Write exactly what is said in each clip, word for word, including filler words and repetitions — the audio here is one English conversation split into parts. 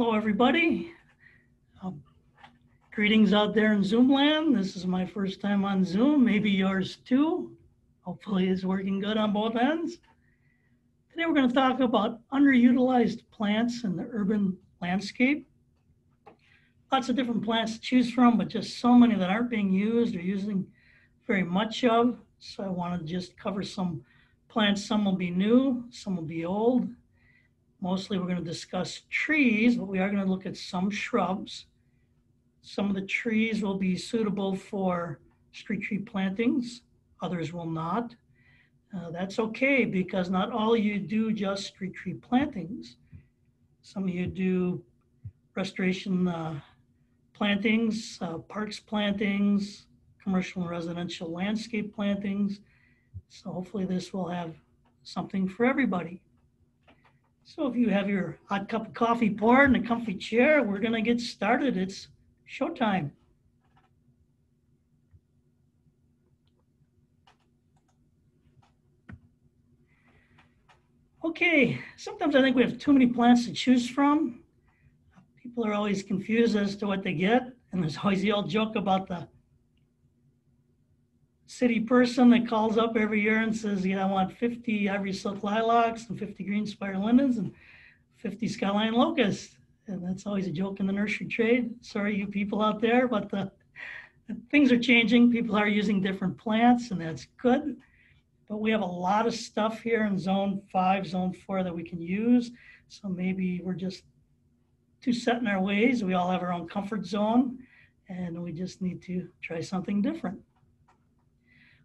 Hello, everybody. Um, greetings out there in Zoom land. This is my first time on Zoom, maybe yours too. Hopefully it's working good on both ends. Today we're going to talk about underutilized plants in the urban landscape. Lots of different plants to choose from, but just so many that aren't being used or using very much of. So I want to just cover some plants. Some will be new, some will be old. Mostly we're going to discuss trees, but we are going to look at some shrubs. Some of the trees will be suitable for street tree plantings. Others will not. Uh, that's okay, because not all of you do just street tree plantings. Some of you do restoration uh, plantings, uh, parks plantings, commercial and residential landscape plantings. So hopefully this will have something for everybody. So if you have your hot cup of coffee poured and a comfy chair, we're going to get started. It's showtime. Okay, sometimes I think we have too many plants to choose from. People are always confused as to what they get. And there's always the old joke about the city person that calls up every year and says, you know, I want fifty ivory silk lilacs and fifty green spire lindens and fifty skyline locusts. And that's always a joke in the nursery trade. Sorry, you people out there, but the, things are changing. People are using different plants, and that's good. But we have a lot of stuff here in zone five, zone four that we can use. So maybe we're just too set in our ways. We all have our own comfort zone, and we just need to try something different.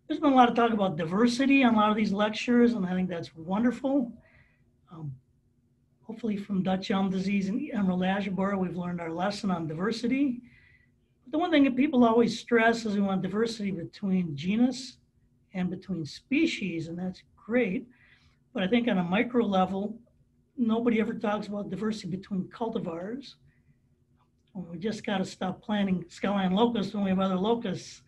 There's been a lot of talk about diversity on a lot of these lectures, and I think that's wonderful. Um, hopefully from Dutch elm disease and emerald ash borer, we've learned our lesson on diversity. But the one thing that people always stress is we want diversity between genus and between species, and that's great. But I think on a micro level, nobody ever talks about diversity between cultivars. Well, we just got to stop planting skyline locusts when we have other locusts.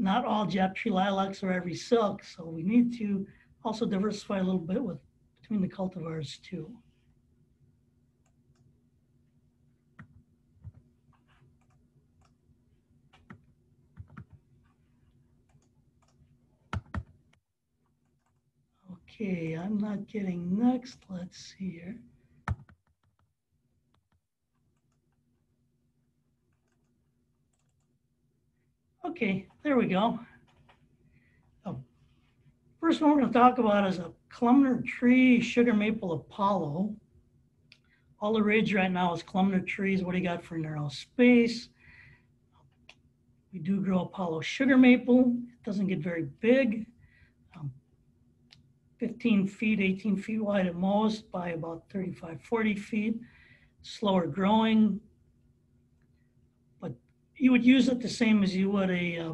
Not all Jap tree lilacs are every silk, so we need to also diversify a little bit with between the cultivars too. Okay, I'm not getting next. Let's see here. Okay, there we go. So first one we're going to talk about is a columnar tree, sugar maple Apollo. All the rage right now is columnar trees. What do you got for narrow space? We do grow Apollo sugar maple. It doesn't get very big. Um, fifteen feet, eighteen feet wide at most by about thirty-five, forty feet. Slower growing. You would use it the same as you would a uh,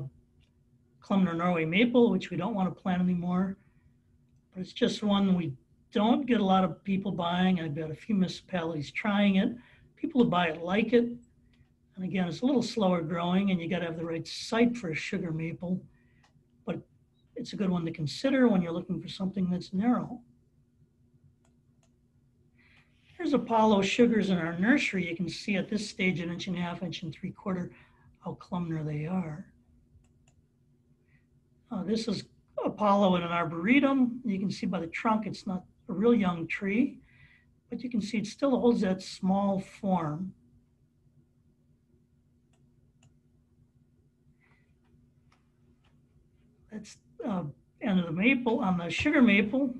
columnar Norway maple, which we don't want to plant anymore. But it's just one we don't get a lot of people buying. I've got a few municipalities trying it. People who buy it like it. And again, it's a little slower growing, and you got to have the right site for a sugar maple. But it's a good one to consider when you're looking for something that's narrow. Here's Apollo sugars in our nursery. You can see at this stage an inch and a half, inch and three quarter, how columnar they are. Uh, this is Apollo in an arboretum. You can see by the trunk, it's not a real young tree, but you can see it still holds that small form. That's uh, end of the maple on the sugar maple.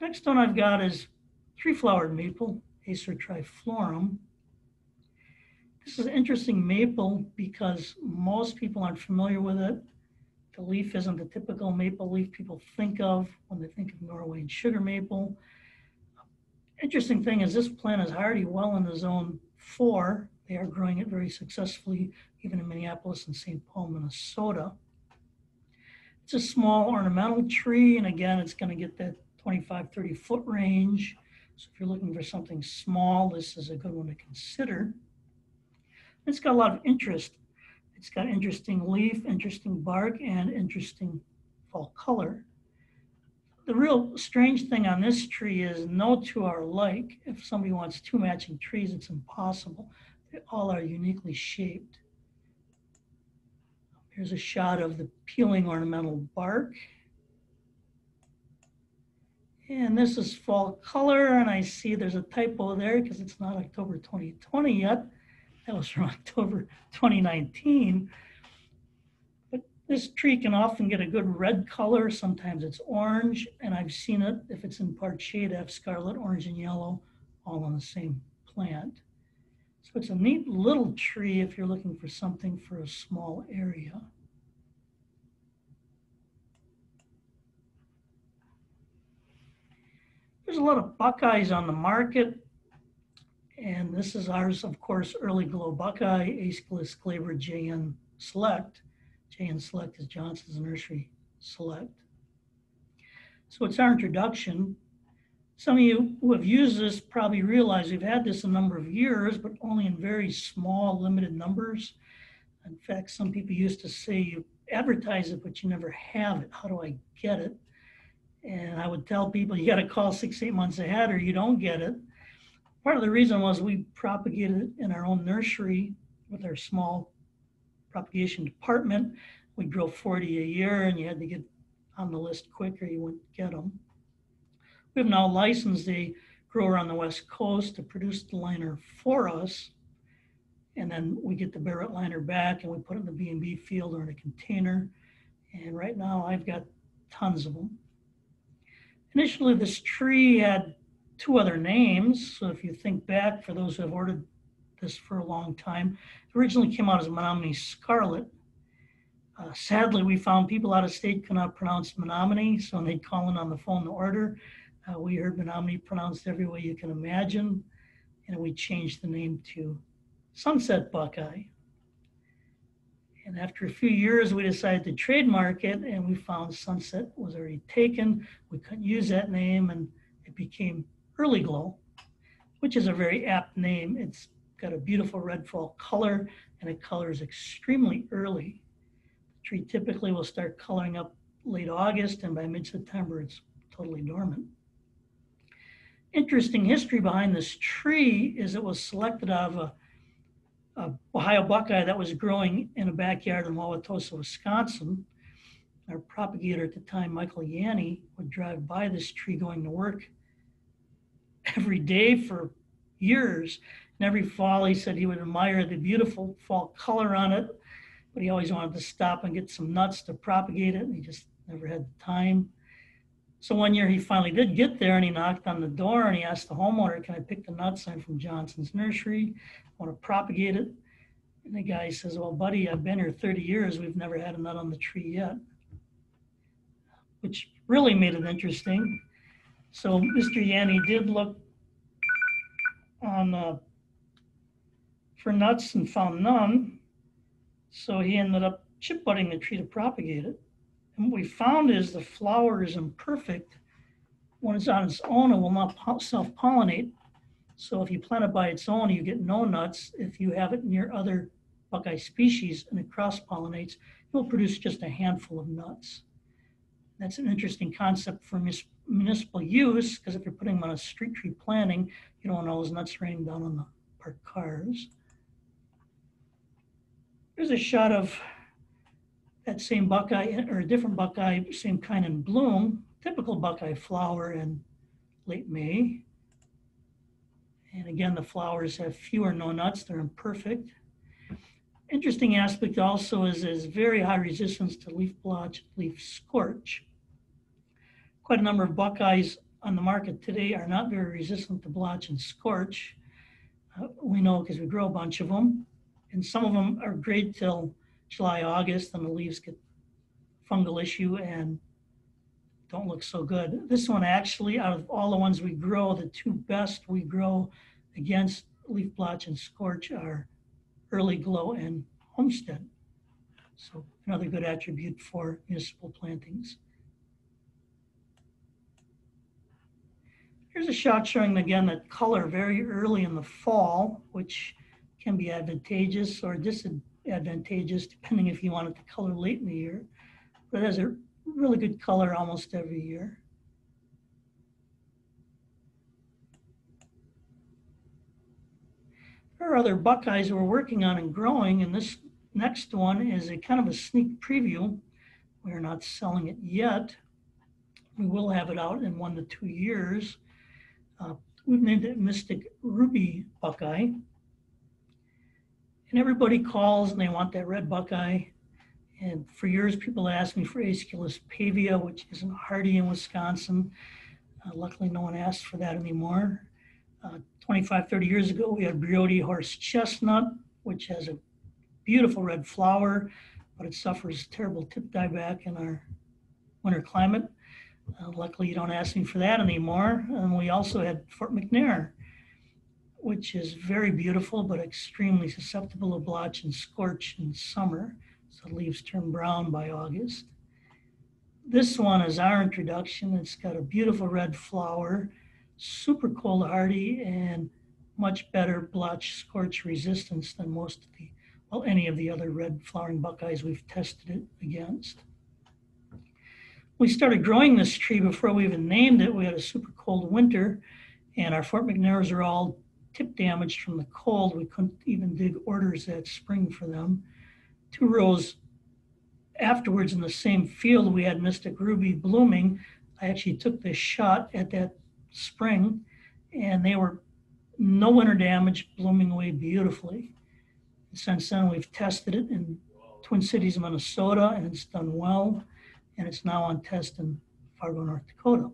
Next one I've got is three-flowered maple, Acer triflorum. This is an interesting maple because most people aren't familiar with it. The leaf isn't the typical maple leaf people think of when they think of Norway and sugar maple. Interesting thing is this plant is already well into zone four. They are growing it very successfully, even in Minneapolis and Saint Paul, Minnesota. It's a small ornamental tree, and again, it's going to get that twenty-five, thirty foot range. So if you're looking for something small, this is a good one to consider. It's got a lot of interest. It's got interesting leaf, interesting bark, and interesting fall color. The real strange thing on this tree is no two are alike. If somebody wants two matching trees, it's impossible. They all are uniquely shaped. Here's a shot of the peeling ornamental bark. And this is fall color, and I see there's a typo there because it's not October twenty twenty yet. That was from October twenty nineteen. But this tree can often get a good red color. Sometimes it's orange, and I've seen it, if it's in part shade, have scarlet, orange, and yellow all on the same plant. So it's a neat little tree if you're looking for something for a small area. There's a lot of buckeyes on the market, and this is ours, of course, Early Glow Buckeye, Aeschylus Glaber, J N Select. J N Select is Johnson's Nursery Select. So it's our introduction. Some of you who have used this probably realize we've had this a number of years, but only in very small, limited numbers. In fact, some people used to say you advertise it, but you never have it. How do I get it? And I would tell people, you got to call six, eight months ahead or you don't get it. Part of the reason was we propagated it in our own nursery with our small propagation department. We grow forty a year and you had to get on the list quick or you wouldn't get them. We've now licensed a grower on the West Coast to produce the liner for us. And then we get the Barrett liner back and we put it in the B and B field or in a container. And right now I've got tons of them. Initially, this tree had two other names. So if you think back, for those who have ordered this for a long time, it originally came out as Menominee Scarlet. Uh, sadly, we found people out of state could not pronounce Menominee, so when they'd call in on the phone to order, uh, we heard Menominee pronounced every way you can imagine, and we changed the name to Sunset Buckeye. And after a few years, we decided to trademark it, and we found Sunset was already taken. We couldn't use that name, and it became Early Glow, which is a very apt name. It's got a beautiful red fall color, and it colors extremely early. The tree typically will start coloring up late August, and by mid-September, it's totally dormant. Interesting history behind this tree is it was selected out of a Uh, Ohio buckeye that was growing in a backyard in Wauwatosa, Wisconsin. Our propagator at the time, Michael Yanney, would drive by this tree going to work every day for years. And every fall he said he would admire the beautiful fall color on it, but he always wanted to stop and get some nuts to propagate it, and he just never had the time. So one year he finally did get there and he knocked on the door and he asked the homeowner, can I pick the nuts? I'm from Johnson's Nursery. I want to propagate it. And the guy says, well, buddy, I've been here thirty years. We've never had a nut on the tree yet, which really made it interesting. So Mister Yanney did look on uh, for nuts and found none. So he ended up chip budding the tree to propagate it. And what we found is the flower is imperfect. When it's on its own, it will not self-pollinate. So if you plant it by its own, you get no nuts. If you have it near other buckeye species and it cross-pollinates, it will produce just a handful of nuts. That's an interesting concept for municipal use, because if you're putting them on a street tree planting, you don't want all those nuts raining down on the parked cars. Here's a shot of that same buckeye, or a different buckeye, same kind in bloom, typical buckeye flower in late May. And again, the flowers have few or no nuts, they're imperfect. Interesting aspect also is there's very high resistance to leaf blotch, leaf scorch. Quite a number of buckeyes on the market today are not very resistant to blotch and scorch. Uh, we know because we grow a bunch of them. And some of them are great till July, August, and the leaves get fungal issue and don't look so good. This one actually, out of all the ones we grow, the two best we grow against leaf blotch and scorch are Early Glow and Homestead. So another good attribute for municipal plantings. Here's a shot showing again that color very early in the fall, which can be advantageous or disadvantageous. advantageous depending if you want it to color late in the year, but it has a really good color almost every year. There are other buckeyes we're working on and growing, and this next one is a kind of a sneak preview. We're not selling it yet. We will have it out in one to two years. Uh, we've named it Mystic Ruby Buckeye. And everybody calls and they want that red buckeye. And for years, people asked me for Aesculus pavia, which isn't hardy in Wisconsin. Uh, luckily, no one asks for that anymore. Uh, twenty-five, thirty years ago, we had Briody horse chestnut, which has a beautiful red flower, but it suffers terrible tip dieback in our winter climate. Uh, luckily, you don't ask me for that anymore. And we also had Fort McNair, which is very beautiful, but extremely susceptible to blotch and scorch in summer. So leaves turn brown by August. This one is our introduction. It's got a beautiful red flower, super cold hardy, and much better blotch scorch resistance than most of the, well, any of the other red flowering buckeyes we've tested it against. We started growing this tree before we even named it. We had a super cold winter, and our Fort McNairs are all tip damaged from the cold. We couldn't even dig orders that spring for them. Two rows afterwards in the same field, we had Mystic Ruby blooming. I actually took this shot at that spring, and they were no winter damage, blooming away beautifully. Since then, we've tested it in Twin Cities, Minnesota, and it's done well, and it's now on test in Fargo, North Dakota.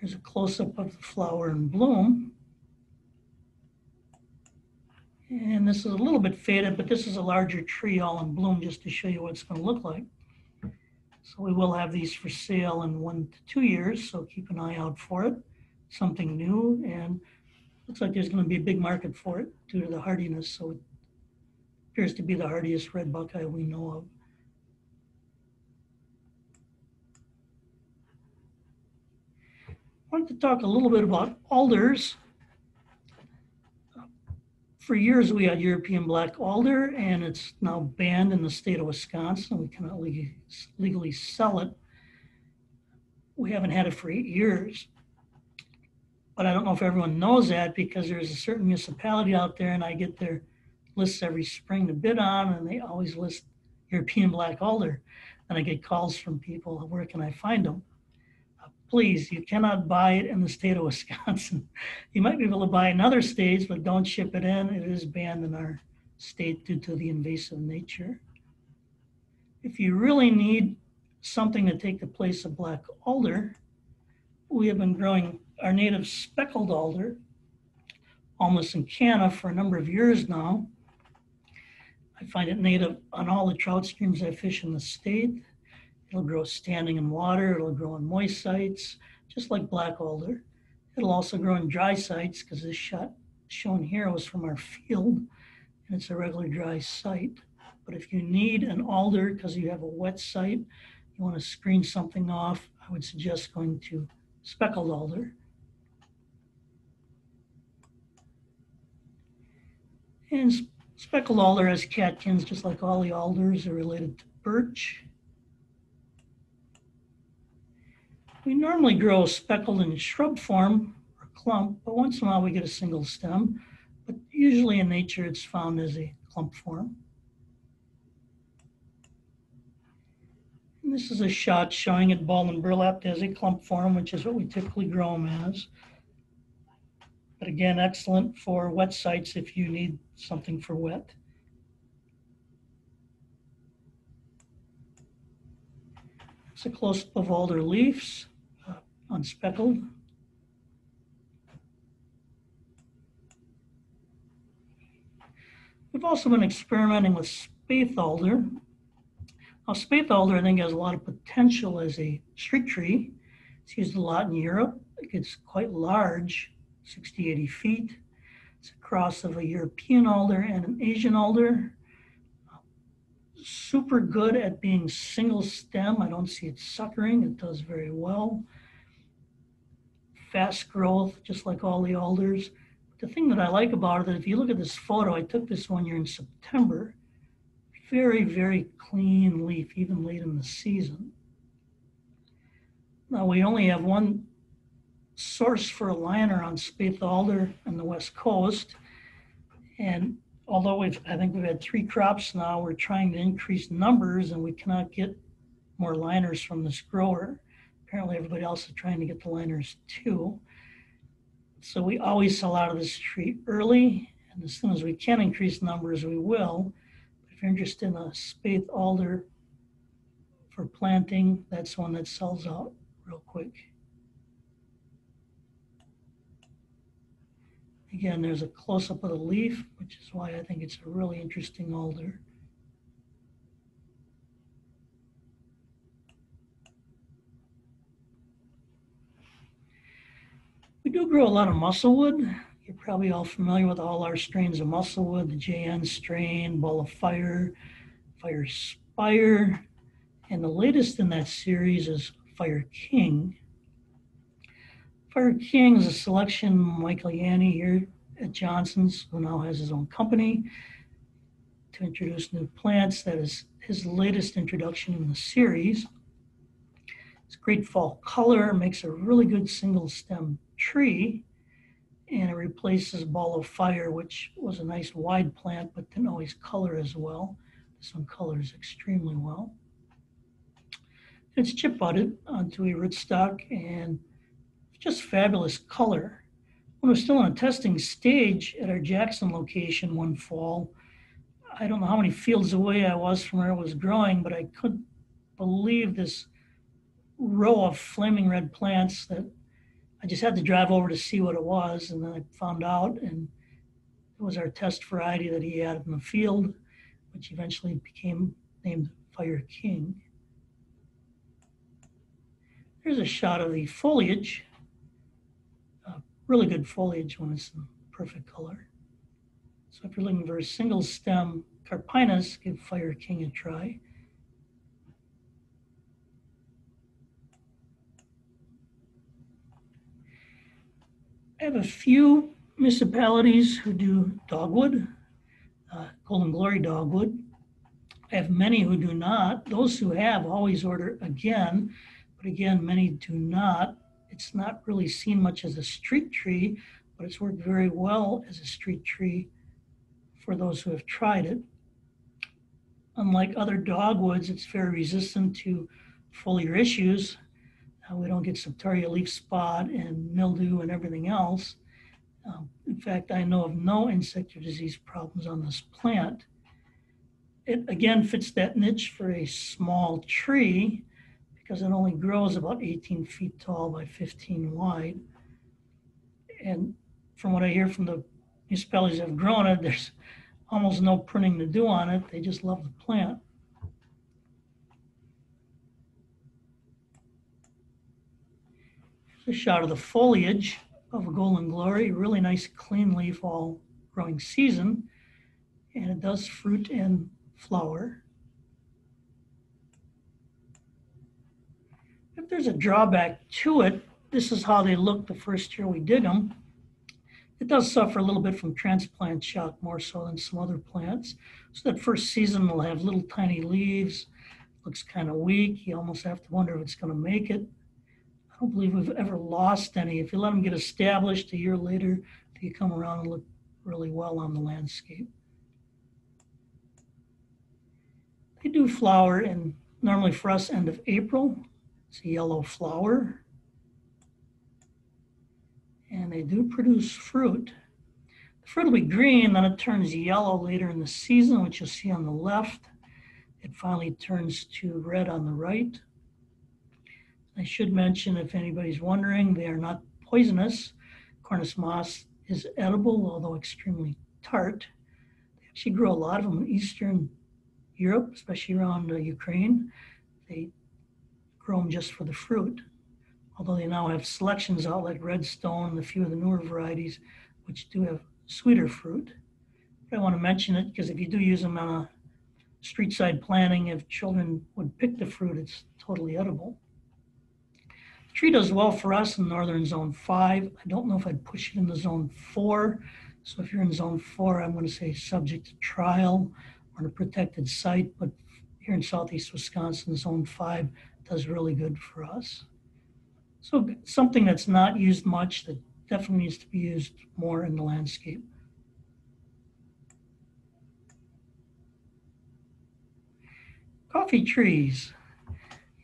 Here's a close-up of the flower in bloom. And this is a little bit faded, but this is a larger tree all in bloom just to show you what it's going to look like. So we will have these for sale in one to two years, so keep an eye out for it. Something new, and looks like there's going to be a big market for it due to the hardiness, so it appears to be the hardiest red buckeye we know of. I wanted to talk a little bit about alders. For years, we had European black alder, and it's now banned in the state of Wisconsin. We cannot legally, legally sell it. We haven't had it for eight years. But I don't know if everyone knows that, because there's a certain municipality out there, and I get their lists every spring to bid on, and they always list European black alder. And I get calls from people, where can I find them? Please, you cannot buy it in the state of Wisconsin. You might be able to buy it in other states, but don't ship it in. It is banned in our state due to the invasive nature. If you really need something to take the place of black alder, we have been growing our native speckled alder, Almus incana, for a number of years now. I find it native on all the trout streams I fish in the state. It'll grow standing in water, it'll grow in moist sites, just like black alder. It'll also grow in dry sites, because this shot shown here was from our field, and it's a regular dry site. But if you need an alder because you have a wet site, you want to screen something off, I would suggest going to speckled alder. And speckled alder has catkins, just like all the alders are related to birch. We normally grow speckled in shrub form or clump, but once in a while we get a single stem, but usually in nature it's found as a clump form. And this is a shot showing it bald and burlapped as a clump form, which is what we typically grow them as. But again, excellent for wet sites if you need something for wet. It's a close-up of alder leaves. Unspeckled. We've also been experimenting with Spaeth alder. Now, Spaeth alder, I think, has a lot of potential as a street tree. It's used a lot in Europe. It gets quite large, sixty, eighty feet. It's a cross of a European alder and an Asian alder. Super good at being single stem. I don't see it suckering. It does very well. Fast growth, just like all the alders. But the thing that I like about it, if you look at this photo, I took this one year in September, very, very clean leaf, even late in the season. Now, we only have one source for a liner on Spaeth alder on the West Coast. And although we've, I think we've had three crops now, we're trying to increase numbers and we cannot get more liners from this grower. Apparently everybody else is trying to get the liners too. So we always sell out of this tree early, and as soon as we can increase numbers, we will. If you're interested in a Spaeth alder for planting, that's one that sells out real quick. Again, there's a close-up of the leaf, which is why I think it's a really interesting alder. We do grow a lot of musclewood. You're probably all familiar with all our strains of musclewood, the J N strain, Ball of Fire, Fire Spire, and the latest in that series is Fire King. Fire King is a selection Michael Yanney here at Johnson's, who now has his own company, to introduce new plants. That is his latest introduction in the series. It's great fall color, makes a really good single stem tree, and it replaces Ball of Fire, which was a nice wide plant, but didn't always color as well. This one colors extremely well. It's chip budded onto a rootstock, and just fabulous color. When we're still in a testing stage at our Jackson location one fall, I don't know how many fields away I was from where it was growing, but I couldn't believe this row of flaming red plants that I just had to drive over to see what it was, and then I found out, and it was our test variety that he added in the field, which eventually became named Fire King. Here's a shot of the foliage. Really good foliage when it's in perfect color. So if you're looking for a single stem Carpinus, give Fire King a try. I have a few municipalities who do dogwood, uh, Golden Glory dogwood. I have many who do not. Those who have always order again, but again, many do not. It's not really seen much as a street tree, but it's worked very well as a street tree for those who have tried it. Unlike other dogwoods, it's very resistant to foliar issues. Uh, we don't get septaria leaf spot and mildew and everything else. Um, in fact, I know of no insect or disease problems on this plant. It again fits that niche for a small tree, because it only grows about eighteen feet tall by fifteen wide. And from what I hear from the municipalities that have grown it, there's almost no pruning to do on it. They just love the plant. Here's a shot of the foliage of Golden Glory. Really nice clean leaf all growing season. And it does fruit and flower. If there's a drawback to it, this is how they look the first year we did them. It does suffer a little bit from transplant shock, more so than some other plants. So that first season will have little tiny leaves, looks kind of weak. You almost have to wonder if it's going to make it. I don't believe we've ever lost any. If you let them get established a year later, they come around and look really well on the landscape. They do flower, and normally for us, end of April. It's a yellow flower, and they do produce fruit. The fruit will be green, then it turns yellow later in the season, which you'll see on the left. It finally turns to red on the right. I should mention, if anybody's wondering, they are not poisonous. Cornus mas is edible, although extremely tart. They actually grow a lot of them in Eastern Europe, especially around uh, Ukraine. They grow them just for the fruit, although they now have selections out like Redstone and a few of the newer varieties, which do have sweeter fruit. But I want to mention it because if you do use them on a street side planting, if children would pick the fruit, it's totally edible. The tree does well for us in northern zone five. I don't know if I'd push it into zone four. So if you're in zone four, I'm going to say subject to trial on a protected site, but here in southeast Wisconsin, zone five, does really good for us. So something that's not used much that definitely needs to be used more in the landscape. Coffee trees.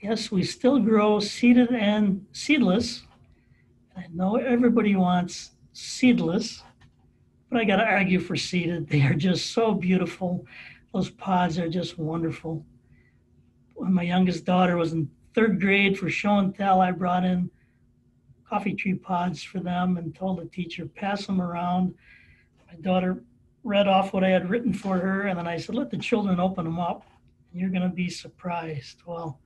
Yes, we still grow seeded and seedless. I know everybody wants seedless, but I gotta argue for seeded. They are just so beautiful. Those pods are just wonderful. When my youngest daughter was in third grade for show and tell, I brought in coffee tree pods for them and told the teacher, pass them around. My daughter read off what I had written for her, and then I said, let the children open them up. And you're gonna be surprised. Well,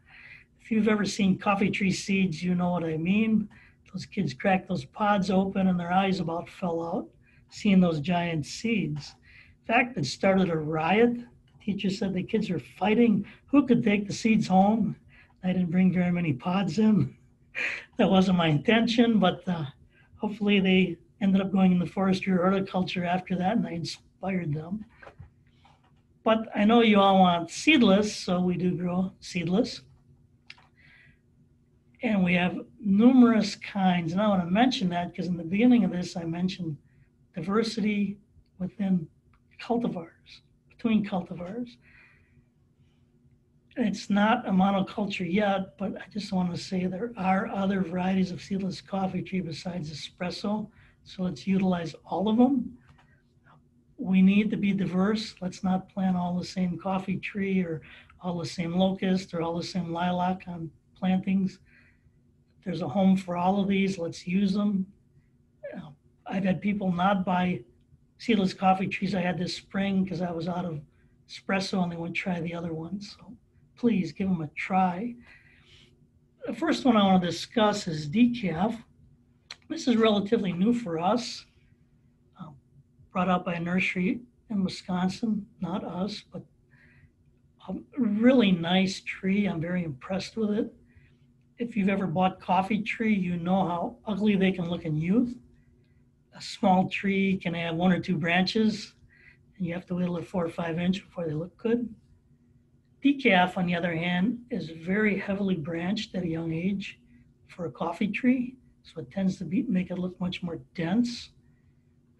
if you've ever seen coffee tree seeds, you know what I mean. Those kids cracked those pods open and their eyes about fell out, seeing those giant seeds. In fact, it started a riot. The teacher said the kids were fighting. Who could take the seeds home? I didn't bring very many pods in. That wasn't my intention, but uh, hopefully they ended up going into forestry or horticulture after that, and I inspired them. But I know you all want seedless, so we do grow seedless. And we have numerous kinds. And I want to mention that because in the beginning of this, I mentioned diversity within cultivars, between cultivars. It's not a monoculture yet, but I just want to say there are other varieties of seedless coffee tree besides espresso. So let's utilize all of them. We need to be diverse. Let's not plant all the same coffee tree or all the same locust or all the same lilac on plantings. There's a home for all of these. Let's use them. I've had people not buy seedless coffee trees. I had this spring because I was out of espresso and they would try the other ones. So please give them a try. The first one I want to discuss is decaf. This is relatively new for us. Um, brought out by a nursery in Wisconsin, not us, but a really nice tree. I'm very impressed with it. If you've ever bought coffee tree, you know how ugly they can look in youth. A small tree can have one or two branches, and you have to wait till four or five inch before they look good. Decaf, on the other hand, is very heavily branched at a young age for a coffee tree, so it tends to be, make it look much more dense,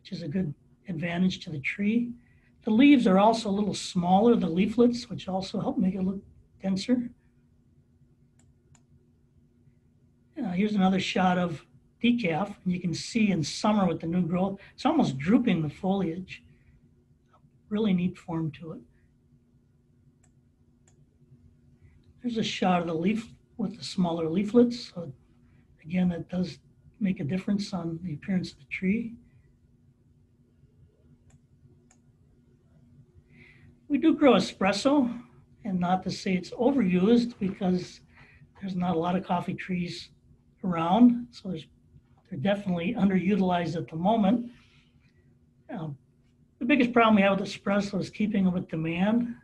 which is a good advantage to the tree. The leaves are also a little smaller, the leaflets, which also help make it look denser. Uh, here's another shot of decaf, and you can see in summer with the new growth, it's almost drooping the foliage. Really neat form to it. There's a shot of the leaf with the smaller leaflets. So again, that does make a difference on the appearance of the tree. We do grow espresso, and not to say it's overused because there's not a lot of coffee trees around, so there's, they're definitely underutilized at the moment. Um, the biggest problem we have with espresso is keeping up with demand.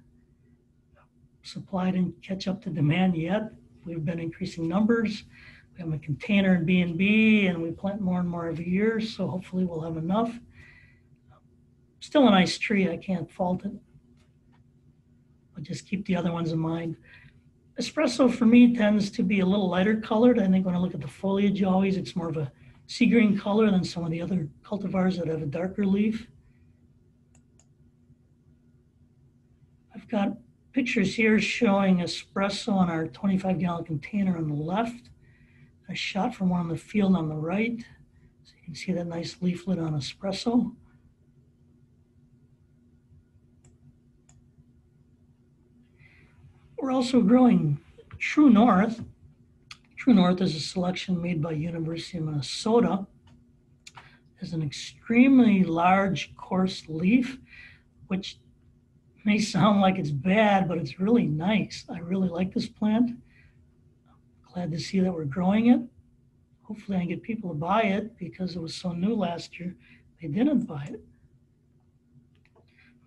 Supply didn't catch up to demand yet. We've been increasing numbers. We have a container in B and B, and we plant more and more every year, so hopefully we'll have enough. Still a nice tree, I can't fault it. But just keep the other ones in mind. Espresso for me tends to be a little lighter colored. I think when I look at the foliage always, it's more of a sea green color than some of the other cultivars that have a darker leaf. I've got pictures here showing espresso in our twenty-five gallon container on the left, a shot from one on the field on the right. So you can see that nice leaflet on espresso. We're also growing True North. True North is a selection made by University of Minnesota. It's an extremely large, coarse leaf, which may sound like it's bad, but it's really nice. I really like this plant. I'm glad to see that we're growing it. Hopefully I can get people to buy it because it was so new last year, they didn't buy it.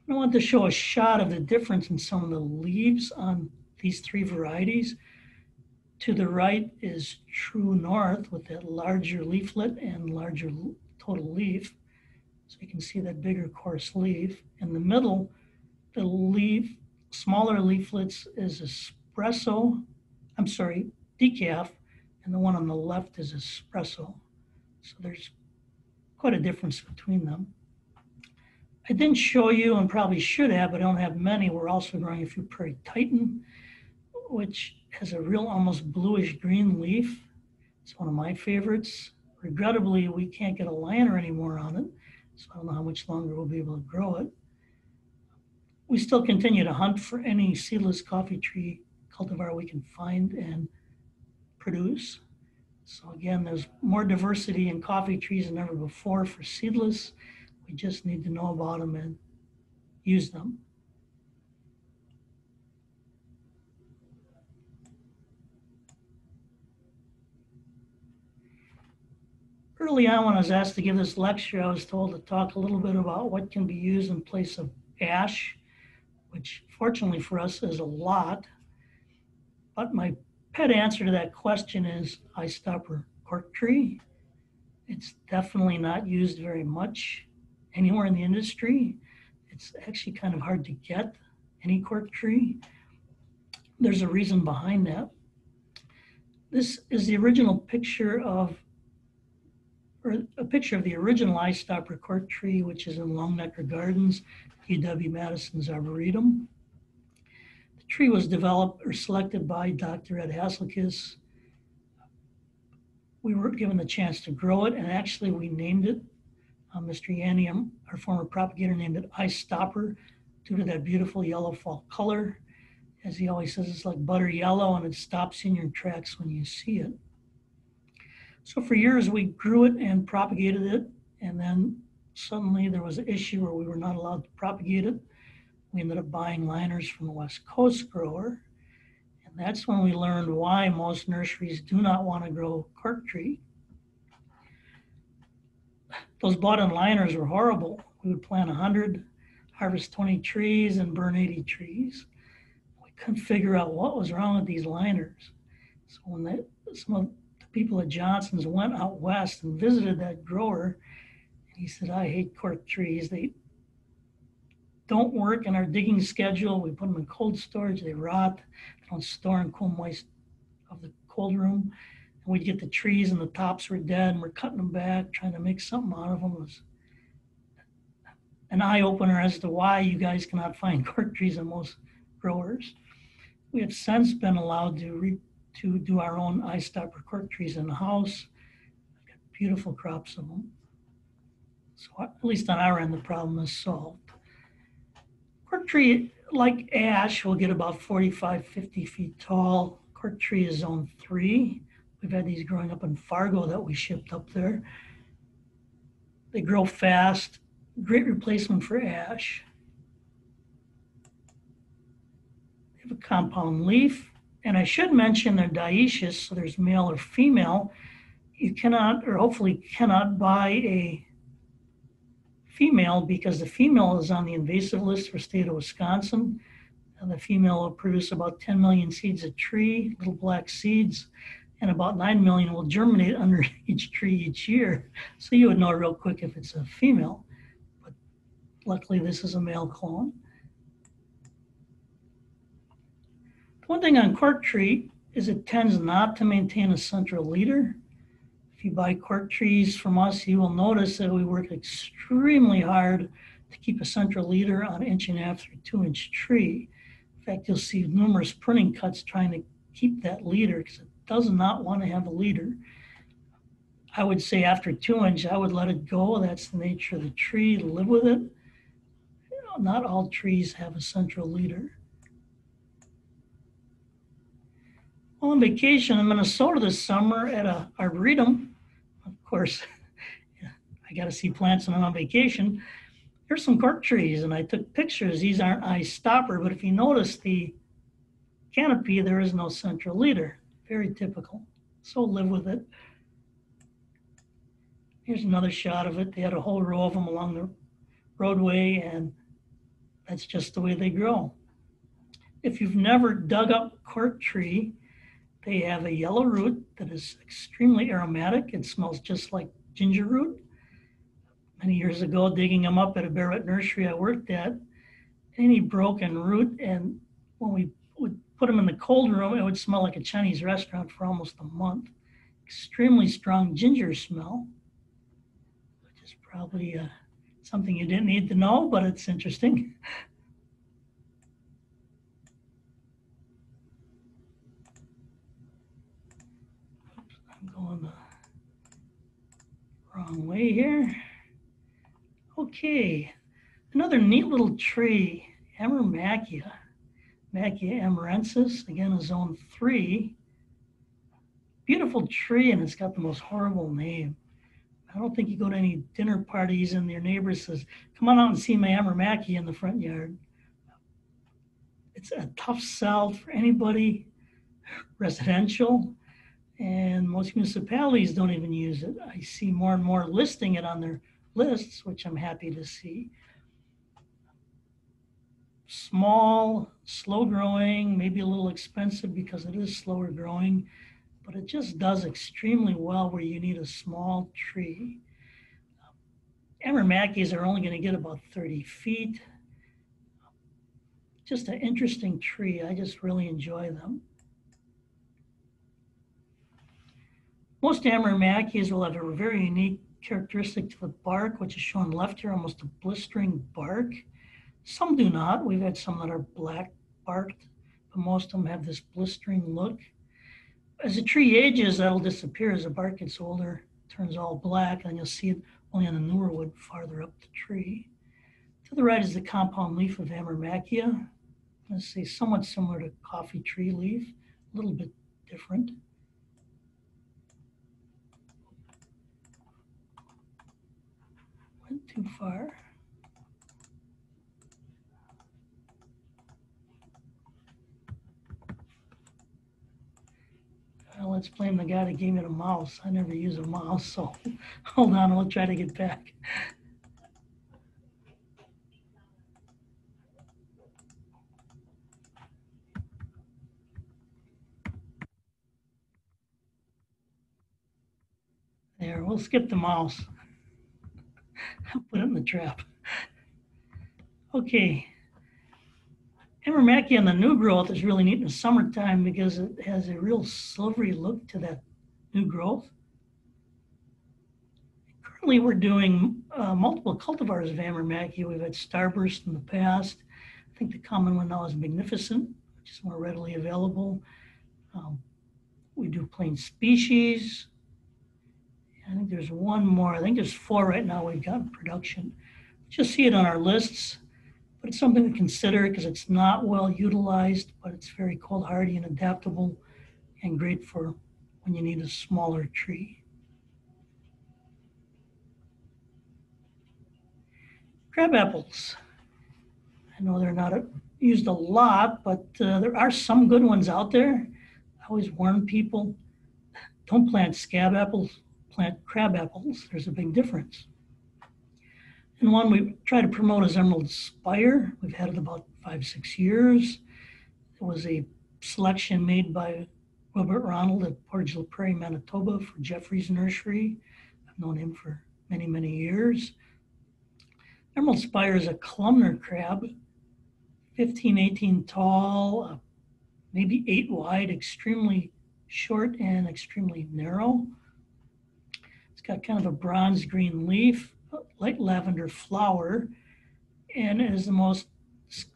I want to show a shot of the difference in some of the leaves on these three varieties. To the right is True North with that larger leaflet and larger total leaf. So you can see that bigger coarse leaf. In the middle, the leaf, smaller leaflets is espresso, I'm sorry, decaf and the one on the left is Espresso. So there's quite a difference between them. I didn't show you, and probably should have, but I don't have many. We're also growing a few Prairie Titan, which has a real almost bluish green leaf. It's one of my favorites. Regrettably, we can't get a liner anymore on it, so I don't know how much longer we'll be able to grow it. We still continue to hunt for any seedless coffee tree cultivar we can find and produce. So again, there's more diversity in coffee trees than ever before for seedless. We just need to know about them and use them. Early on when I was asked to give this lecture, I was told to talk a little bit about what can be used in place of ash, which fortunately for us is a lot. But my pet answer to that question is Ice Stopper cork tree. It's definitely not used very much anywhere in the industry. It's actually kind of hard to get any cork tree. There's a reason behind that. This is the original picture of or a picture of the original Ice Stopper cork tree, which is in Longnecker Gardens, U W Madison's Arboretum. The tree was developed or selected by Doctor Ed Hasselkes. We were given the chance to grow it, and actually we named it. Uh, Mister Yanney, our former propagator, named it Ice Stopper due to that beautiful yellow fall color. As he always says, it's like butter yellow, and it stops in your tracks when you see it. So for years we grew it and propagated it, and then suddenly there was an issue where we were not allowed to propagate it. We ended up buying liners from a West Coast grower, and that's when we learned why most nurseries do not want to grow cork tree. Those bought-in liners were horrible. We would plant one hundred, harvest twenty trees, and burn eighty trees. We couldn't figure out what was wrong with these liners. So when they, some of people at Johnson's went out west and visited that grower, and he said, I hate cork trees. They don't work in our digging schedule. We put them in cold storage, they rot. They don't store in cool moist of the cold room. And we'd get the trees and the tops were dead, and we're cutting them back, trying to make something out of them. It was an eye-opener as to why you guys cannot find cork trees in most growers. We have since been allowed to re to do our own Ice Stopper cork trees in the house. I've got beautiful crops of them. So at least on our end, the problem is solved. Cork tree, like ash, will get about forty-five, fifty feet tall. Cork tree is zone three. We've had these growing up in Fargo that we shipped up there. They grow fast, great replacement for ash. They have a compound leaf. And I should mention they're dioecious, so there's male or female. You cannot, or hopefully cannot, buy a female because the female is on the invasive list for state of Wisconsin. And the female will produce about ten million seeds a tree, little black seeds, and about nine million will germinate under each tree each year. So you would know real quick if it's a female, but luckily this is a male clone. One thing on cork tree is it tends not to maintain a central leader. If you buy cork trees from us, you will notice that we work extremely hard to keep a central leader on an inch and a half through two inch tree. In fact, you'll see numerous pruning cuts trying to keep that leader because it does not want to have a leader. I would say after two inch, I would let it go. That's the nature of the tree, live with it. You know, not all trees have a central leader. On vacation in Minnesota this summer at a arboretum, of course, I got to see plants when I'm on vacation. Here's some cork trees, and I took pictures. These aren't Ice Stopper, but if you notice the canopy, there is no central leader. Very typical. So live with it. Here's another shot of it. They had a whole row of them along the roadway, and that's just the way they grow. If you've never dug up a cork tree, they have a yellow root that is extremely aromatic. It smells just like ginger root. Many years ago, digging them up at a Barrett nursery I worked at, any broken root, and when we would put them in the cold room, it would smell like a Chinese restaurant for almost a month. extremely strong ginger smell, which is probably uh, something you didn't need to know, but it's interesting. Oops, I'm going the wrong way here. Okay, another neat little tree, Amur Maackia, Maackia amarensis, again a zone three. Beautiful tree, and it's got the most horrible name. I don't think you go to any dinner parties and your neighbor says, come on out and see my Amur Maackia in the front yard. It's a tough sell for anybody residential, and most municipalities don't even use it. I see more and more listing it on their lists, which I'm happy to see. Small, slow growing, maybe a little expensive because it is slower growing, but it just does extremely well where you need a small tree. Amur Maackias are only going to get about thirty feet. Just an interesting tree. I just really enjoy them. Most Amur Maackias will have a very unique characteristic to the bark, which is shown left here, almost a blistering bark. Some do not. We've had some that are black barked, but most of them have this blistering look. As the tree ages, that'll disappear. As the bark gets older, it turns all black, and you'll see it only on the newer wood farther up the tree. To the right is the compound leaf of Amur Maackia. Let's say somewhat similar to coffee tree leaf, a little bit different. Went too far. Let's blame the guy that gave me the mouse. I never use a mouse, so hold on, we'll try to get back. There, we'll skip the mouse. I'll put it in the trap. Okay. Amur Maackia on the new growth is really neat in the summertime because it has a real silvery look to that new growth. Currently, we're doing uh, multiple cultivars of Amur Maackia. We've had Starburst in the past. I think the common one now is Magnificent, which is more readily available. Um, we do plain species. I think there's one more. I think there's four right now we've got in production. Just see it on our lists. But it's something to consider because it's not well utilized, but it's very cold hardy and adaptable and great for when you need a smaller tree. Crab apples. I know they're not used a lot, but uh, there are some good ones out there. I always warn people, don't plant scab apples, plant crab apples. There's a big difference. And one we try to promote is Emerald Spire. We've had it about five, six years. It was a selection made by Robert Ronald at Portage la Prairie, Manitoba for Jeffrey's Nursery. I've known him for many, many years. Emerald Spire is a columnar crab, fifteen, eighteen tall, maybe eight wide, extremely short and extremely narrow. It's got kind of a bronze green leaf, light lavender flower, and it is the most,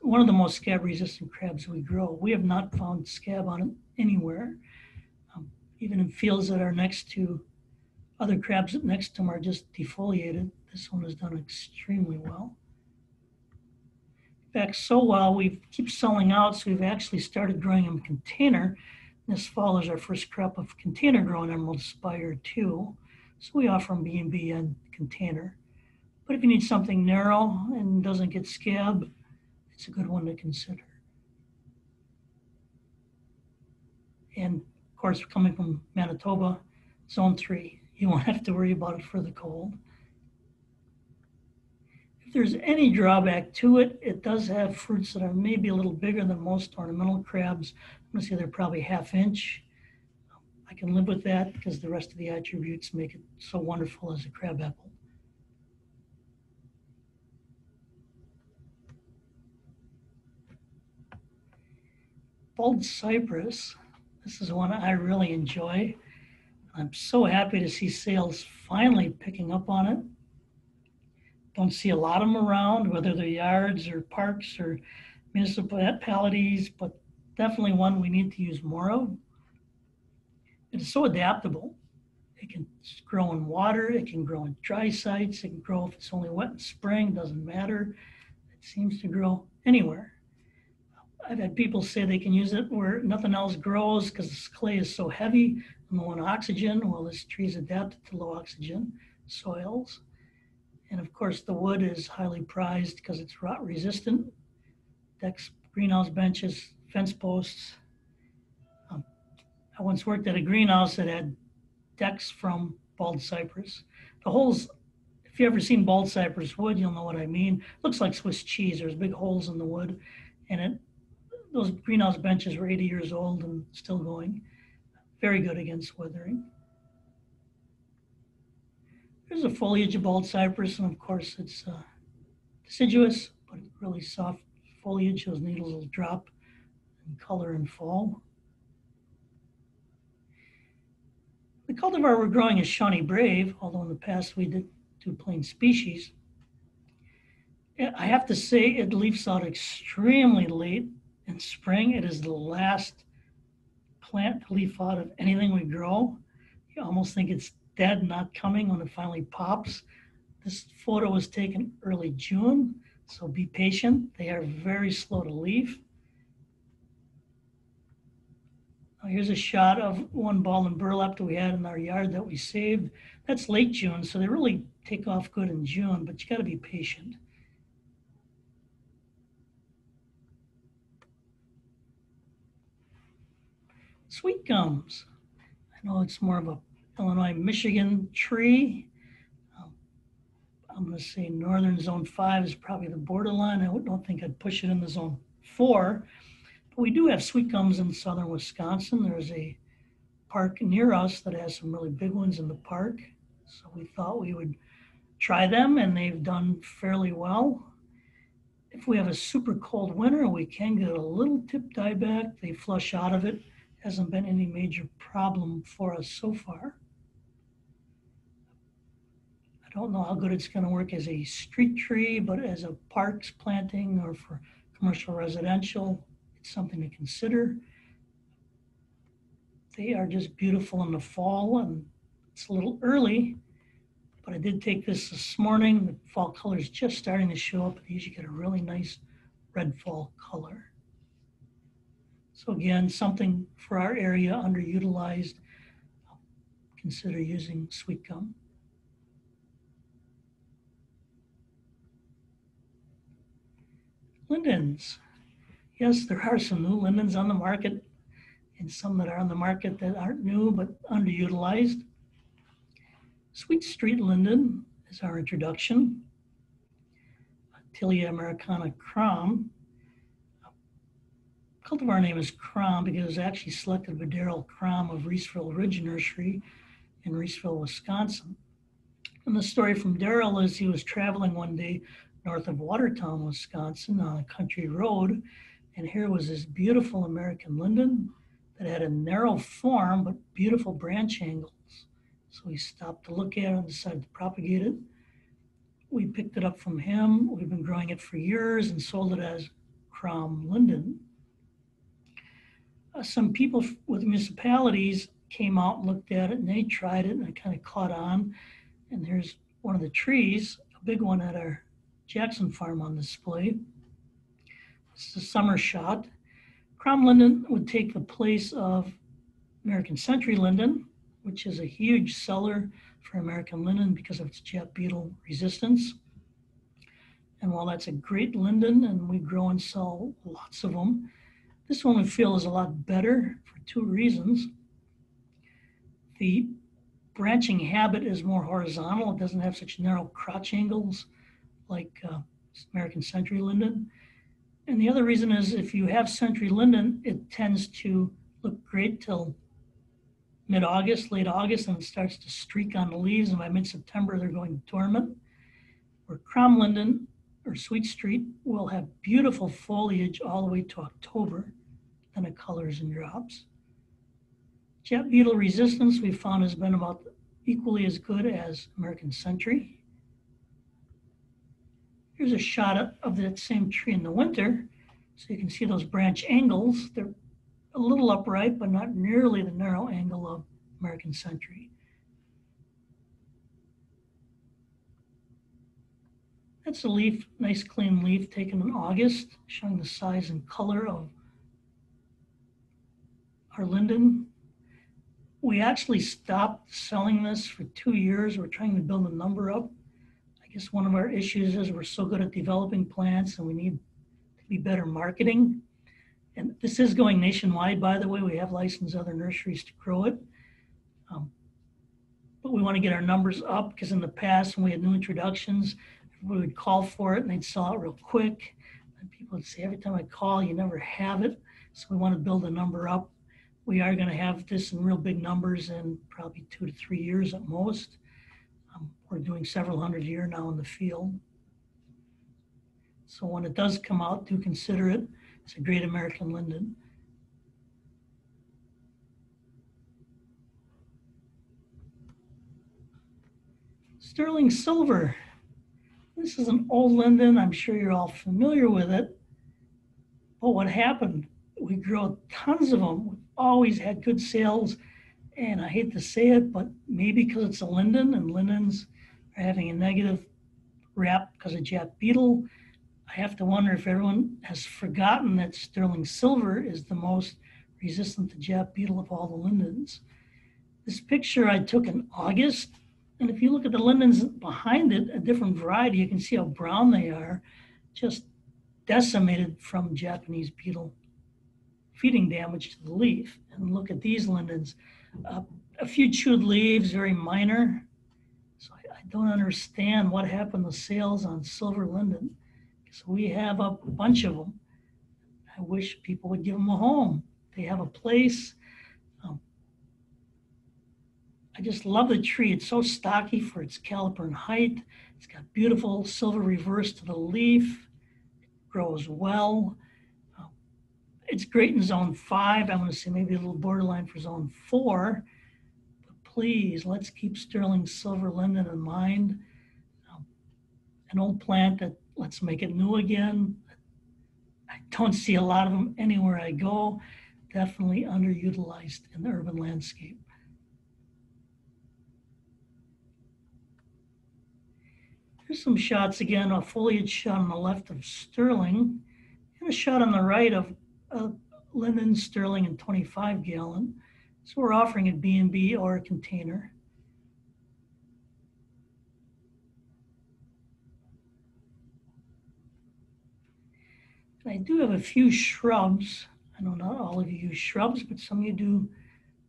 one of the most scab resistant crabs we grow. We have not found scab on it anywhere. Um, even in fields that are next to other crabs that next to them are just defoliated, this one has done extremely well. In fact, so well, we keep selling out, so we've actually started growing in container. This fall is our first crop of container grown Emerald Spire too. So we offer them B and B and container. But if you need something narrow and doesn't get scab, it's a good one to consider. And of course, coming from Manitoba, zone three, you won't have to worry about it for the cold. If there's any drawback to it, it does have fruits that are maybe a little bigger than most ornamental crabs. I'm gonna say they're probably half inch. I can live with that because the rest of the attributes make it so wonderful as a crab apple. Bald cypress. This is one I really enjoy. I'm so happy to see sales finally picking up on it. Don't see a lot of them around, whether they're yards or parks or municipalities, but definitely one we need to use more of. It's so adaptable. It can grow in water, it can grow in dry sites, it can grow if it's only wet in spring, doesn't matter. It seems to grow anywhere. I've had people say they can use it where nothing else grows because this clay is so heavy and low on oxygen. Well, this tree's adapted to low oxygen soils. And of course, the wood is highly prized because it's rot resistant. Decks, greenhouse benches, fence posts. Um, I once worked at a greenhouse that had decks from bald cypress. The holes, if you've ever seen bald cypress wood, you'll know what I mean. It looks like Swiss cheese. There's big holes in the wood, and it, those greenhouse benches were eighty years old and still going. Very good against withering. There's a foliage of bald cypress, and of course it's uh, deciduous, but really soft foliage. Those needles will drop in color and fall. The cultivar we're growing is Shawnee Brave, although in the past we did do plain species. I have to say it leaves out extremely late in spring. It is the last plant to leaf out of anything we grow. You almost think it's dead, not coming when it finally pops. This photo was taken early June, so be patient. They are very slow to leaf. Here's a shot of one ball and burlap that we had in our yard that we saved. That's late June, so they really take off good in June, but you gotta be patient. Sweet gums. I know it's more of a Illinois, Michigan tree. Um, I'm gonna say Northern Zone five is probably the borderline. I don't think I'd push it in the Zone four. We do have sweet gums in southern Wisconsin. There's a park near us that has some really big ones in the park. So we thought we would try them, and they've done fairly well. If we have a super cold winter, we can get a little tip dieback. They flush out of it. Hasn't been any major problem for us so far. I don't know how good it's gonna work as a street tree, but as a parks planting or for commercial residential, something to consider. They are just beautiful in the fall, and it's a little early, but I did take this this morning. The fall color is just starting to show up, and you usually get a really nice red fall color. So again, something for our area, underutilized. Consider using sweet gum. Lindens. Yes, there are some new lindens on the market, and some that are on the market that aren't new but underutilized. Sweet Street Linden is our introduction. Tilia Americana Crom. Cultivar name is Crom because it was actually selected by Daryl Crom of Reeseville Ridge Nursery in Reeseville, Wisconsin. And the story from Daryl is he was traveling one day north of Watertown, Wisconsin on a country road. And here was this beautiful American linden that had a narrow form, but beautiful branch angles. So we stopped to look at it and decided to propagate it. We picked it up from him. We've been growing it for years and sold it as Crom Linden. Uh, some people with municipalities came out and looked at it, and they tried it, and it kind of caught on. And here's one of the trees, a big one at our Jackson Farm on display. It's a summer shot. Crom Linden would take the place of American Century Linden, which is a huge seller for American Linden because of its jet beetle resistance. And while that's a great linden and we grow and sell lots of them, this one we feel is a lot better for two reasons. The branching habit is more horizontal. It doesn't have such narrow crotch angles like uh, American Century Linden. And the other reason is if you have Century Linden, it tends to look great till mid-August, late August, and it starts to streak on the leaves, and by mid-September, they're going dormant. Where Crom Linden or Sweet Street will have beautiful foliage all the way to October, and it colors and drops. Jet beetle resistance we found has been about equally as good as American Century. Here's a shot of that same tree in the winter. So you can see those branch angles. They're a little upright, but not nearly the narrow angle of American Century. That's a leaf, nice clean leaf taken in August, showing the size and color of our linden. We actually stopped selling this for two years. We're trying to build a number up. I guess one of our issues is we're so good at developing plants and we need to be better marketing. And this is going nationwide, by the way. We have licensed other nurseries to grow it. Um, but we want to get our numbers up because in the past, when we had new introductions, we would call for it and they'd sell out real quick. And people would say, every time I call, you never have it. So we want to build a number up. We are going to have this in real big numbers in probably two to three years at most. Um, we're doing several hundred a year now in the field. So when it does come out, do consider it. It's a great American linden. Sterling Silver. This is an old linden. I'm sure you're all familiar with it. But what happened? We grow tons of them. We've always had good sales. And I hate to say it, but maybe because it's a linden and lindens are having a negative rap because of Jap beetle, I have to wonder if everyone has forgotten that Sterling Silver is the most resistant to Jap beetle of all the lindens. This picture I took in August. And if you look at the lindens behind it, a different variety, you can see how brown they are, just decimated from Japanese beetle feeding damage to the leaf. And look at these lindens, uh, a few chewed leaves, very minor. So I, I don't understand what happened to sales on silver linden. So we have a bunch of them. I wish people would give them a home. They have a place. Um, I just love the tree. It's so stocky for its caliper and height. It's got beautiful silver reverse to the leaf. It grows well. It's great in zone five. I'm going to say maybe a little borderline for zone four. But please, let's keep Sterling Silver Linden in mind. Um, an old plant that let's make it new again. I don't see a lot of them anywhere I go. Definitely underutilized in the urban landscape. Here's some shots again, a foliage shot on the left of Sterling and a shot on the right of Uh, linden, Sterling, and twenty-five gallon. So we're offering a B and B or a container. And I do have a few shrubs. I know not all of you use shrubs, but some of you do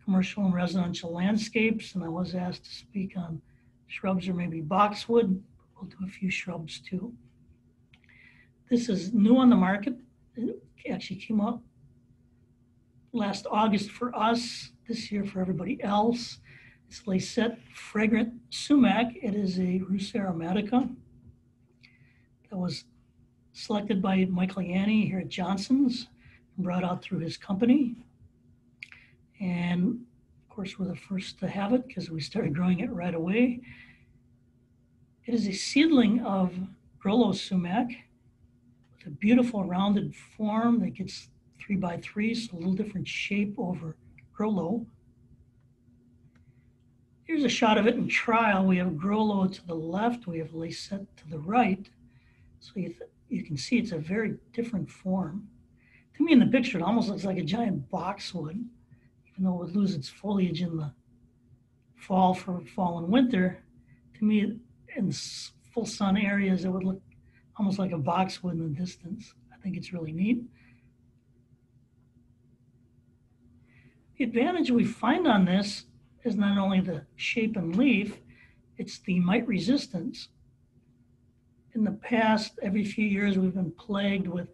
commercial and residential landscapes. And I was asked to speak on shrubs or maybe boxwood. We'll do a few shrubs too. This is new on the market. It actually came out last August for us, this year for everybody else. It's Lacette Fragrant Sumac. It is a Rus aromatica that was selected by Michael Yanney here at Johnson's and brought out through his company. And of course, we're the first to have it because we started growing it right away. It is a seedling of Gro-Low Sumac. A beautiful rounded form that gets three by three, so a little different shape over Gro-Low. Here's a shot of it in trial. We have Gro-Low to the left, we have Lacette to the right. So you, you can see it's a very different form. To me in the picture, it almost looks like a giant boxwood, even though it would lose its foliage in the fall for fall and winter. To me, in full sun areas, it would look almost like a boxwood in the distance. I think it's really neat. The advantage we find on this is not only the shape and leaf, it's the mite resistance. In the past, every few years, we've been plagued with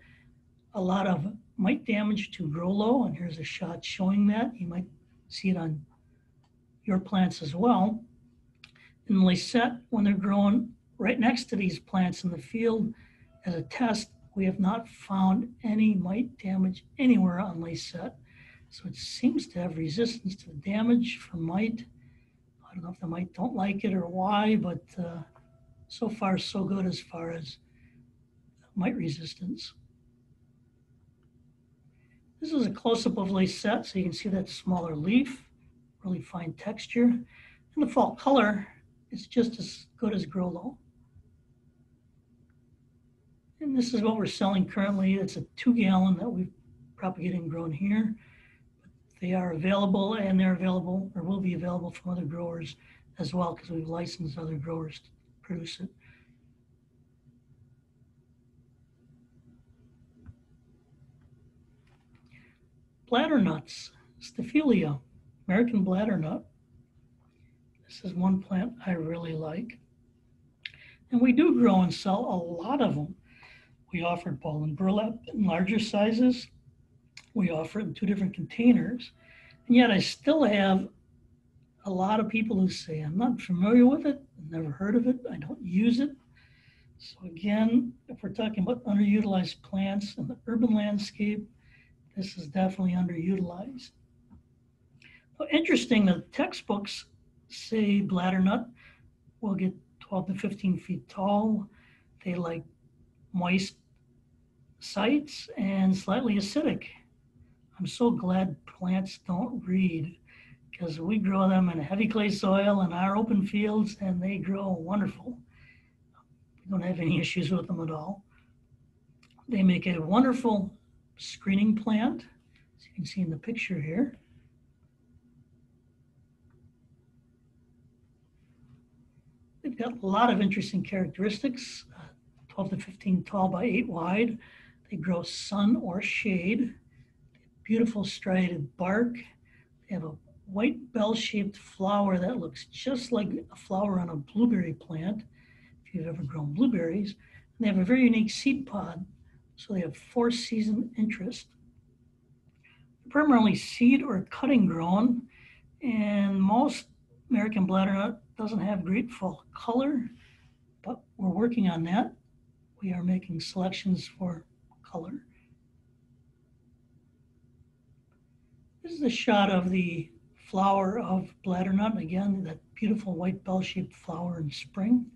a lot of mite damage to Gro-Low, and here's a shot showing that. You might see it on your plants as well. In Lacette, when they're growing right next to these plants in the field, as a test, we have not found any mite damage anywhere on Lacette. So it seems to have resistance to damage from mite. I don't know if the mite don't like it or why, but uh, so far so good as far as mite resistance. This is a close-up of Laissette, so you can see that smaller leaf, really fine texture. And the fall color is just as good as Gro-Low. And this is what we're selling currently. It's a two gallon that we've propagated and grown here. But they are available, and they're available or will be available from other growers as well, because we've licensed other growers to produce it. Bladdernuts, Styphelia, American bladdernut. This is one plant I really like. And we do grow and sell a lot of them. We offer pollen burlap in larger sizes. We offer it in two different containers. And yet I still have a lot of people who say, I'm not familiar with it, I've never heard of it, I don't use it. So again, if we're talking about underutilized plants in the urban landscape, this is definitely underutilized. So interesting, the textbooks say bladdernut will get twelve to fifteen feet tall. They like moist sites and slightly acidic. I'm so glad plants don't read, because we grow them in heavy clay soil in our open fields and they grow wonderful. We don't have any issues with them at all. They make a wonderful screening plant, as you can see in the picture here. They've got a lot of interesting characteristics, uh, twelve to fifteen tall by eight wide. They grow sun or shade. They have beautiful striated bark. They have a white bell-shaped flower that looks just like a flower on a blueberry plant, if you've ever grown blueberries. And they have a very unique seed pod. So they have four-season interest. Primarily seed or cutting grown, and most American bladdernut doesn't have great fall color, but we're working on that. We are making selections for color. This is a shot of the flower of bladdernut, again, that beautiful white bell-shaped flower in spring.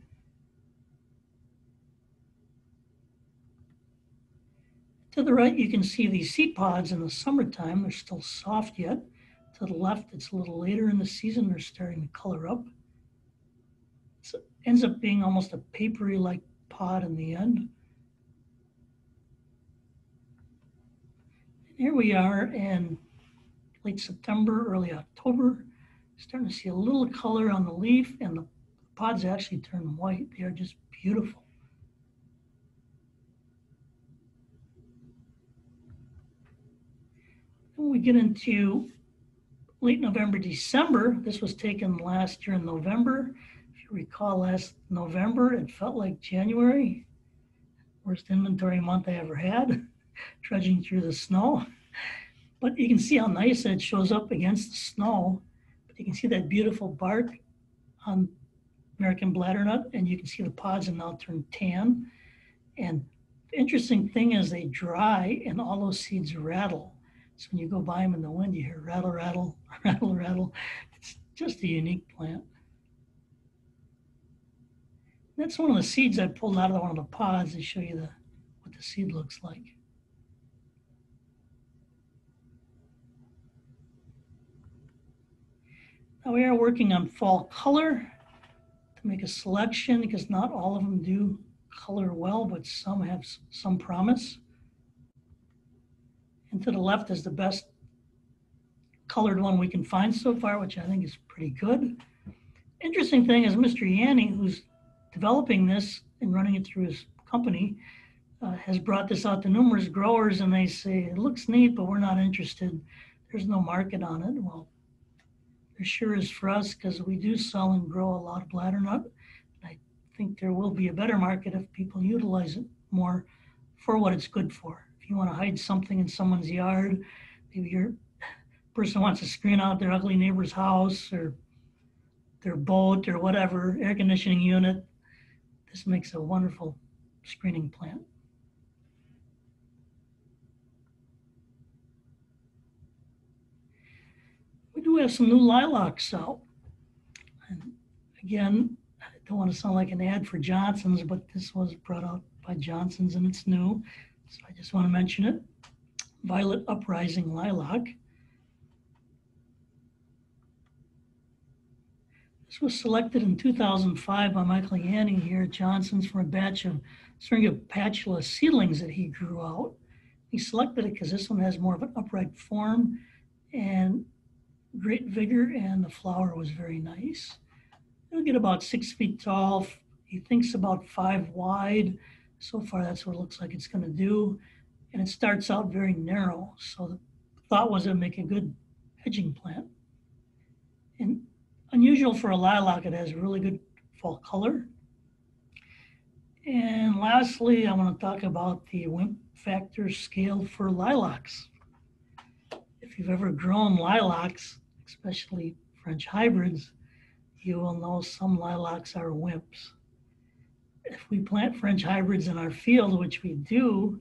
To the right, you can see the seed pods in the summertime. They're still soft yet. To the left, it's a little later in the season. They're starting to color up. So it ends up being almost a papery-like pod in the end. And here we are in late September, early October. Starting to see a little color on the leaf, and the pods actually turn white. They are just beautiful. When we get into late November, December, this was taken last year in November. If you recall, last November, it felt like January. Worst inventory month I ever had, trudging through the snow. But you can see how nice it shows up against the snow. But you can see that beautiful bark on American bladdernut, and you can see the pods have now turned tan. And the interesting thing is they dry and all those seeds rattle. So when you go by them in the wind, you hear rattle, rattle, rattle, rattle. It's just a unique plant. That's one of the seeds I pulled out of one of the pods to show you the, what the seed looks like. Now we are working on fall color to make a selection, because not all of them do color well, but some have some promise. And to the left is the best colored one we can find so far, which I think is pretty good. Interesting thing is Mister Yanney, who's developing this and running it through his company, uh, has brought this out to numerous growers, and they say, it looks neat, but we're not interested. There's no market on it. Well, there sure is for us, because we do sell and grow a lot of bladdernut. And I think there will be a better market if people utilize it more for what it's good for. You want to hide something in someone's yard, maybe your person wants to screen out their ugly neighbor's house or their boat or whatever, air conditioning unit. This makes a wonderful screening plant. we do have some new lilacs out. And again, I don't want to sound like an ad for Johnson's, but this was brought out by Johnson's and it's new. So I just want to mention it. Violet Uprising Lilac. This was selected in two thousand five by Michael Yanney here at Johnson's for a batch of string of patula seedlings that he grew out. He selected it because this one has more of an upright form and great vigor, and the flower was very nice. It'll get about six feet tall. He thinks about five wide. So far, that's what it looks like it's going to do. And it starts out very narrow. So the thought was it would make a good hedging plant. And unusual for a lilac, it has really good fall color. And lastly, I want to talk about the Wimp Factor scale for lilacs. If you've ever grown lilacs, especially French hybrids, you will know some lilacs are wimps. If we plant French hybrids in our field, which we do,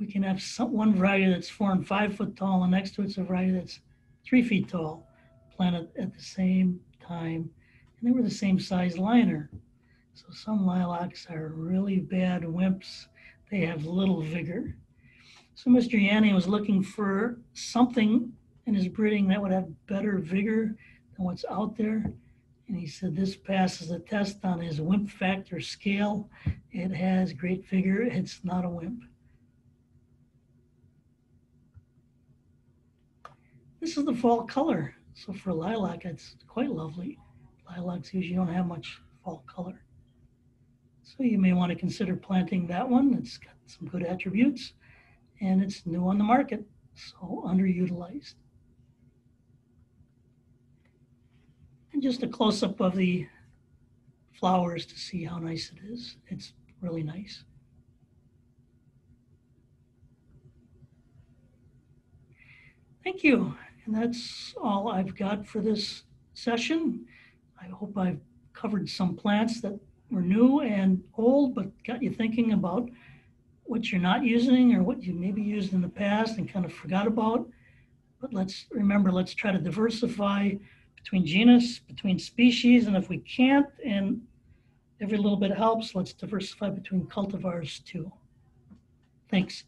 we can have some, one variety that's four and five foot tall, and next to it's a variety that's three feet tall, planted at the same time, and they were the same size liner. So some lilacs are really bad wimps. They have little vigor. So Mister Yanney was looking for something in his breeding that would have better vigor than what's out there. And he said this passes the test on his Wimp Factor scale. It has great vigor. It's not a wimp. This is the fall color. So for lilac, it's quite lovely. Lilacs usually don't have much fall color. So you may want to consider planting that one. It's got some good attributes and it's new on the market, so underutilized. And just a close-up of the flowers to see how nice it is. It's really nice. Thank you. And that's all I've got for this session. I hope I've covered some plants that were new and old, but got you thinking about what you're not using or what you maybe used in the past and kind of forgot about. But let's remember, let's try to diversify between genus, between species, and if we can't, and every little bit helps, let's diversify between cultivars too. Thanks.